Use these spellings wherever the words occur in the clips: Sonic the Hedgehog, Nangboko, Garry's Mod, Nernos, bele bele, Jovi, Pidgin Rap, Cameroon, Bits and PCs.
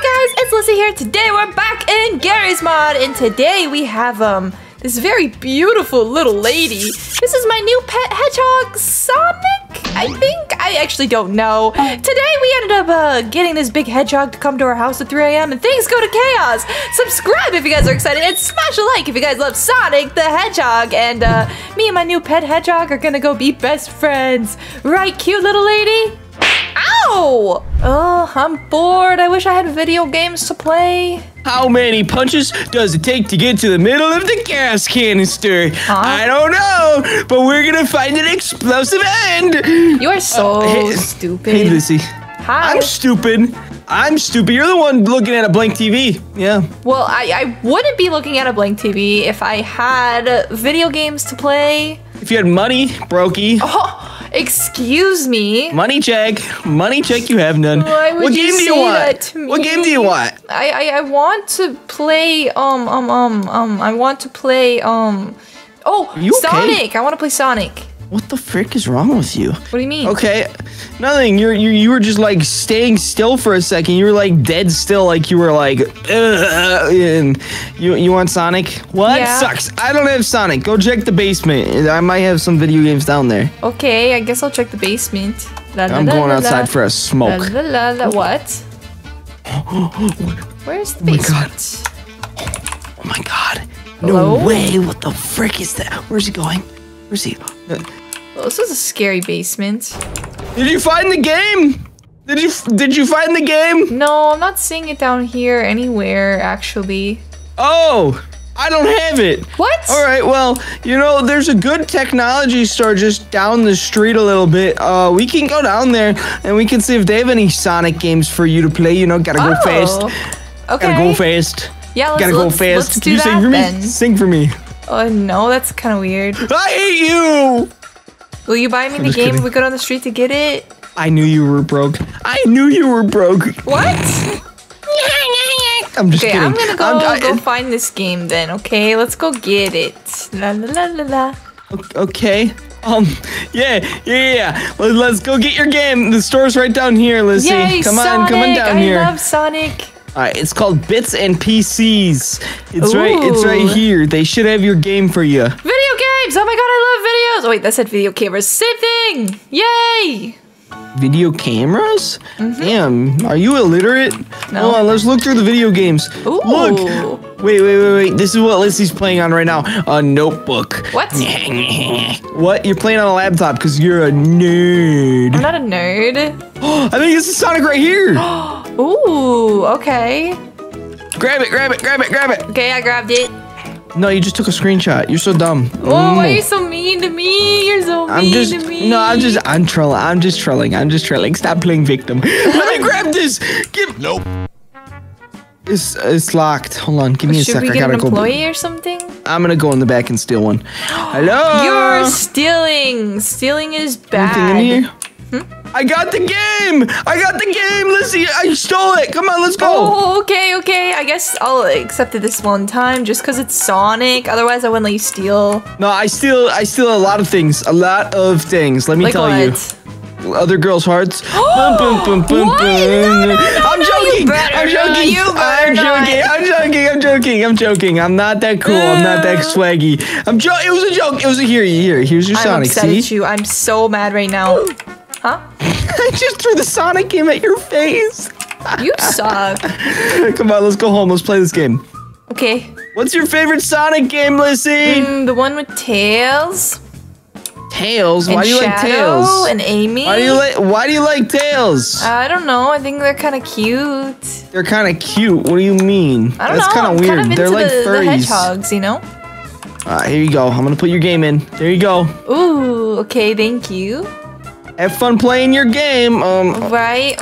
Hi guys, it's Lizzie here. Today we're back in Garry's Mod, and today we have this very beautiful little lady. This is my new pet hedgehog, Sonic, I think? I actually don't know. Today we ended up getting this big hedgehog to come to our house at 3 a.m. and things go to chaos. Subscribe if you guys are excited, and smash a like if you guys love Sonic the Hedgehog. And me and my new pet hedgehog are gonna go be best friends. Right, cute little lady? Ow! Oh, I'm bored. I wish I had video games to play. How many punches does it take to get to the middle of the gas canister? Huh? I don't know, but we're gonna find an explosive end. You're so stupid. Hey, Lizzie. Hi. I'm stupid. I'm stupid. You're the one looking at a blank TV. Yeah. Well, I wouldn't be looking at a blank TV if I had video games to play. If you had money, brokey. Oh. Excuse me. Money check. You have none. Why would you say that to me? What game do you want? I want to play. I want to play. Oh, Sonic. I want to play Sonic. What the frick is wrong with you? What do you mean? Okay, nothing. You were just like staying still for a second. You were like dead still, like you were like. And you want Sonic? What? Yeah. Sucks. I don't have Sonic. Go check the basement. I might have some video games down there. Okay, I guess I'll check the basement. I'm going outside for a smoke. What? Where's the basement? Oh my god! Hello? No way! What the frick is that? Where's he going? Where's he? Well, this is a scary basement. Did you find the game? Did you find the game? No, I'm not seeing it down here anywhere, actually. Oh, I don't have it. What? All right, well, you know, there's a good technology store just down the street a little bit. We can go down there and we can see if they have any Sonic games for you to play. You know, gotta go fast. Okay. Gotta go fast. Yeah, let's do that. Can you sing for me? Then. Sing for me. Oh no, that's kind of weird. I hate you! Will you buy me the game if we go down the street to get it? I knew you were broke. I knew you were broke. What? I'm just kidding. Okay, I'm gonna go find this game then, okay? Let's go get it. La la la la la. Okay. Yeah. Let's go get your game. The store's right down here, Lizzie. Yay, come on down here. I love Sonic. All right, it's called Bits and PCs. It's right here. They should have your game for you. Video games! Oh my god, I love videos! Oh wait, that said video cameras. Same thing! Yay! Video cameras? Mm-hmm. Damn, are you illiterate? No. Hold on, let's look through the video games. Ooh. Look! Wait. This is what Lizzie's playing on right now. A notebook. What? What? You're playing on a laptop because you're a nerd. I'm not a nerd. I think this is Sonic right here. Ooh, okay. Grab it. Okay, I grabbed it. No, you just took a screenshot. You're so dumb. Oh, why are you so mean to me? You're so mean to me. No, I'm just trolling. Stop playing victim. Let me grab this. Nope. It's locked. Hold on, give me a sec. I gotta go. Should we get an employee or something? I'm gonna go in the back and steal one. Hello? You're stealing. Stealing is bad. Anything in here? Hmm? I got the game! Lizzie, I stole it! Come on, let's go! Oh, okay. I guess I'll accept it this one time just because it's Sonic. Otherwise, I wouldn't let you steal. No, I steal a lot of things. A lot of things. Let me tell you. Other girls' hearts. boom. What? I'm joking. I'm not that cool. I'm not that swaggy. It was a joke. It was a Here's your Sonic. See? I'm upset at you. I'm so mad right now. Huh? I just threw the Sonic game at your face. You suck. Come on, let's go home. Let's play this game. Okay. What's your favorite Sonic game, Lizzie? The one with Tails. Tails? Why do you like Tails? And Amy. Why do you like Tails? I don't know. I think they're kind of cute. They're kind of cute? What do you mean? I don't know. That's kind of weird. They're like furries. The hedgehogs, you know? Alright, here you go. I'm going to put your game in. There you go. Ooh, okay. Thank you. Have fun playing your game. Need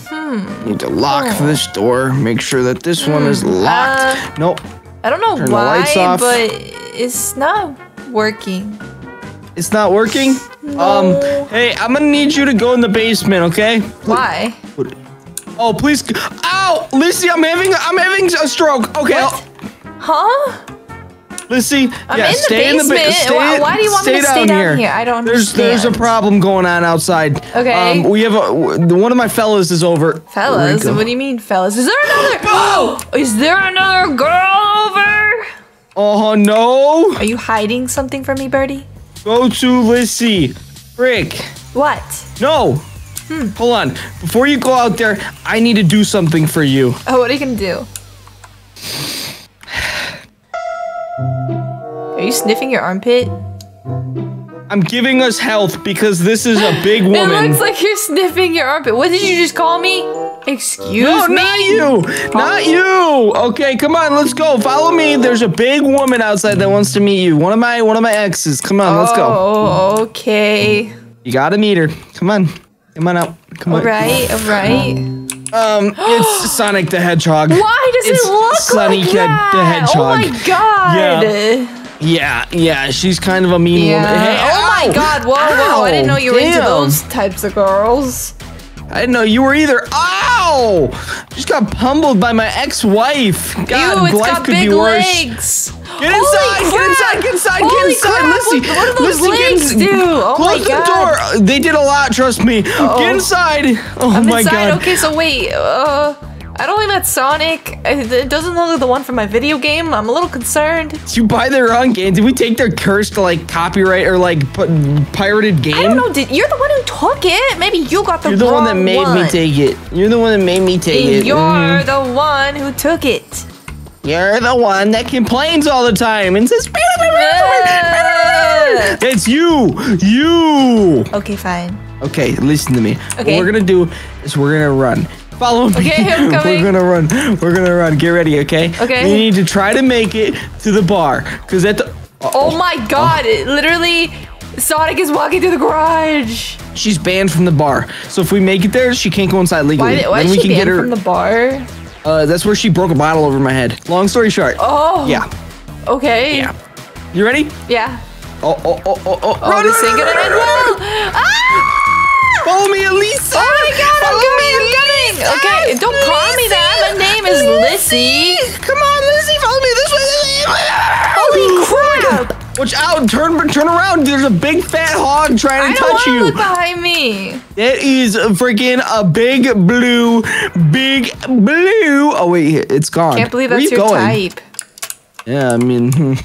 to lock this door. Make sure that this one is locked. Nope. I don't know why, but it's not working. It's not working? No. Hey, I'm gonna need you to go in the basement, okay? Why? Oh, please. Ow! Lizzie, I'm having a stroke. Okay. Huh? Let's see. I'm in the basement. Why do you want me to stay down here? I don't understand. There's a problem going on outside. Okay. We have one of my fellas is over. Fellas? What do you mean, fellas? Is there another? Oh! Is there another girl over? Oh no! Are you hiding something from me, Birdie? Go to Lissy. Frick. What? No. Hold on. Before you go out there, I need to do something for you. Oh, what are you gonna do? Are you sniffing your armpit? I'm giving us health because this is a big woman. It looks like you're sniffing your armpit. What did you just call me? Excuse me? No, not you. Not you. Okay, come on, let's go. Follow me. There's a big woman outside that wants to meet you. One of my exes. Come on, let's go. Oh, okay. You gotta meet her. Come on. Come on out. Come on. All right, all right. It's Sonic the Hedgehog. Why does it look like that? The Hedgehog. Oh my god. Yeah, she's kind of a mean woman. Hey, oh my god, whoa, I didn't know you were into those types of girls. I didn't know you were either. Ow! Just got pummeled by my ex-wife. God, ew, life could be worse. Legs. Get inside! Get inside! Listen, what do those legs do? Oh my god! Close the door. They did a lot. Trust me. Uh-oh. Get inside! Oh my god! Okay, so wait. I don't think that's Sonic. It doesn't look like the one from my video game. I'm a little concerned. Did you buy their own game? Did we take their cursed, like, copyright or, like, pirated game? I don't know. You're the one who took it. Maybe you got the wrong one. You're the one that made me take it. You're the one that made me take it. You're the one who took it. You're the one that complains all the time and says, it's you. You. Okay, fine. Okay, listen to me. Okay. What we're going to do is we're going to run. Follow me. Okay, I'm coming. We're gonna run. We're gonna run. Get ready, okay? Okay. We need to try to make it to the bar, cause at the. Oh my god! Oh. Literally, Sonic is walking through the garage. She's banned from the bar, so if we make it there, she can't go inside legally. Why is she banned from the bar? That's where she broke a bottle over my head. Long story short. Oh. Yeah. Okay. Yeah. You ready? Yeah. Oh! Run! This ain't gonna end well. Ah! Follow me, Elisa! Oh my god, I'm coming! Okay, don't call me that! My name is Lissy! Come on, Lissy, follow me this way! Holy crap! Watch out, turn around! There's a big fat hog trying to touch you! I don't wanna look behind me! It is freaking a big blue! Oh wait, it's gone. Can't believe that's your type. Yeah, I mean,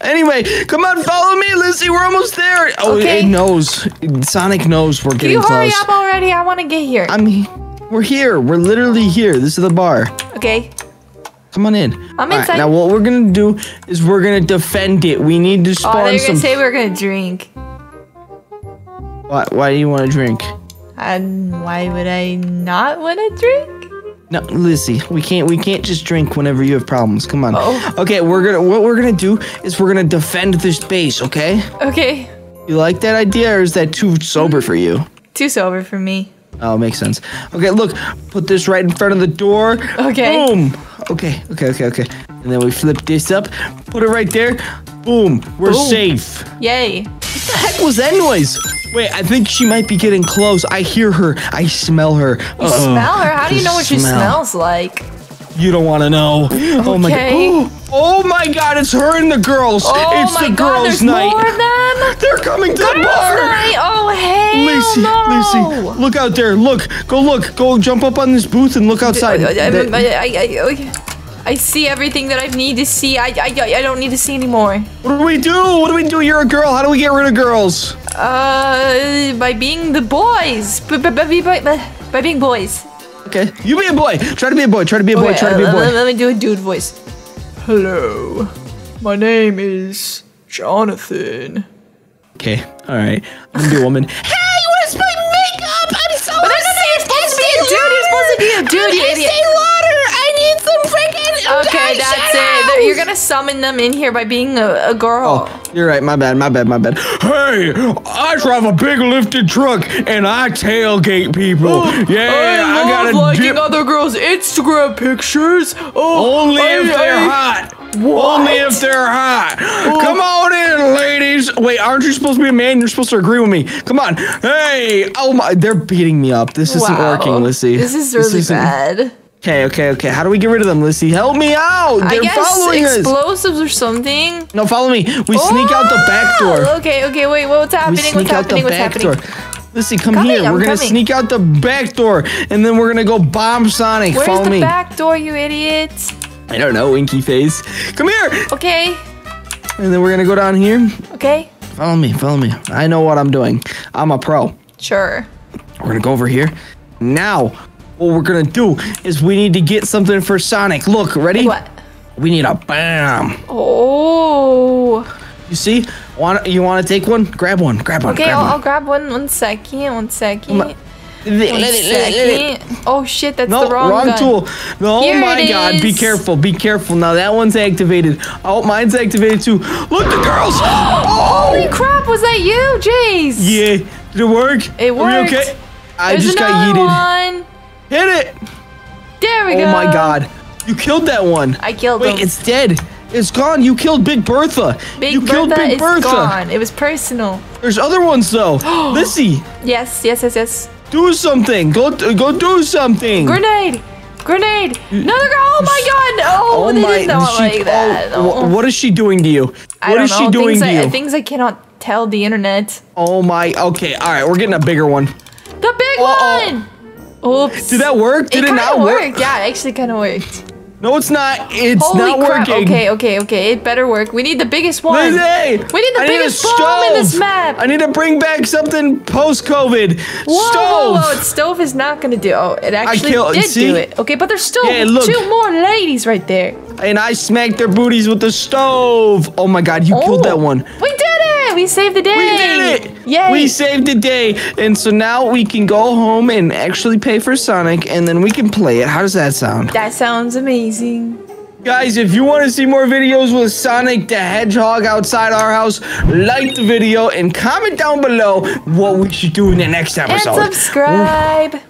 anyway, come on, follow me, Lissy. We're almost there. Oh, okay. It knows. Sonic knows we're getting close. Hurry up already. I want to get here. We're here. We're literally here. This is the bar. Okay. Come on in. I'm inside. Right, now, what we're going to do is we're going to defend it. We need to spawn some. Oh, they're going to say we're going to drink. Why do you want to drink? Why would I not want to drink? No, Lissy, we can't just drink whenever you have problems. Come on. Oh. Okay, what we're gonna do is defend this base, okay? Okay. You like that idea, or is that too sober for you? Too sober for me. Oh, makes sense. Okay, look, put this right in front of the door. Okay. Boom. Okay. And then we flip this up, put it right there. Boom. We're safe. Yay. What the heck was that noise? Wait, I think she might be getting close. I hear her. I smell her. You smell her? How do you know what she smells like? You don't want to know. Okay. Oh my god. Oh my god, it's her and the girls. Oh it's my the god, girls' there's night. More of them? They're coming to the bar. Night. Oh, hey. Lissy, look out there. Look. Go look. Go jump up on this booth and look outside. I see everything that I need to see. I don't need to see anymore. What do we do? What do we do? You're a girl. How do we get rid of girls? By being the boys. By being boys. Okay. You be a boy. Try to be a boy. Try to be a boy. Let me do a dude voice. Hello. My name is Jonathan. Okay. All right. I'm gonna be a woman. Hey, where's my makeup? I'm so excited. You're supposed to be a dude, you idiot. Okay, that's it. You're gonna summon them in here by being a girl. Oh, you're right. My bad. Hey, I drive a big lifted truck and I tailgate people. Oh, yeah, I gotta liking other girls' Instagram pictures. Oh, only if they're hot. Oh. Come on in, ladies. Wait, aren't you supposed to be a man? You're supposed to agree with me. Come on. Hey, oh my, they're beating me up. This isn't working, Lissy. This is really bad. Okay. How do we get rid of them, Lizzie? Help me out! They're following us! Explosives or something? No, follow me. We sneak out the back door. Okay, wait. What's happening? What's happening? Lizzie, come here. We're gonna sneak out the back door, and then we're gonna go bomb Sonic. Where's the back door, you idiot? I don't know, winky face. Come here! Okay. And then we're gonna go down here. Okay. Follow me. I know what I'm doing. I'm a pro. Sure. We're gonna go over here. Now, what we're gonna do is we need to get something for Sonic. Look, ready? Like what? We need a bomb. Oh. You see? You want to take one? Grab one. Okay, I'll grab one. One second. Oh shit, that's the wrong gun. Tool. Oh my god, be careful. Now that one's activated. Oh, mine's activated too. Look, the girls! Oh! Holy crap, was that you, Jace? Yeah. Did it work? It worked. Are you okay? I just got yeeted. One. Hit it! There we go. Oh my god. You killed that one. I killed him. Wait, it's dead. It's gone. You killed Big Bertha. You killed Big Bertha. It's gone. It was personal. There's other ones though. Lizzie. Yes. Do something! Go do something! Grenade! Another girl! Oh my god! Oh, they did not like that. Oh. What is she doing to you? What is she doing to you? Things I cannot tell the internet. Oh my. Okay. All right. We're getting a bigger one. The big one. Oops. Did that work? Did it not work? Yeah, it actually kind of worked. No, it's not. Holy crap. It's not working. Okay. It better work. We need the biggest one. Lizzie, we need the biggest bomb in this map. I need to bring back something post-COVID. Whoa, stove is not going to do. Oh, it actually did do it. Okay, but there's still two more ladies right there. And I smacked their booties with the stove. Oh my god, you killed that one. We did it. We saved the day. We did it. Yay. We saved the day. And so now we can go home and actually pay for Sonic, and then we can play it. How does that sound? That sounds amazing. Guys, if you want to see more videos with Sonic the Hedgehog outside our house, like the video and comment down below what we should do in the next episode. And subscribe.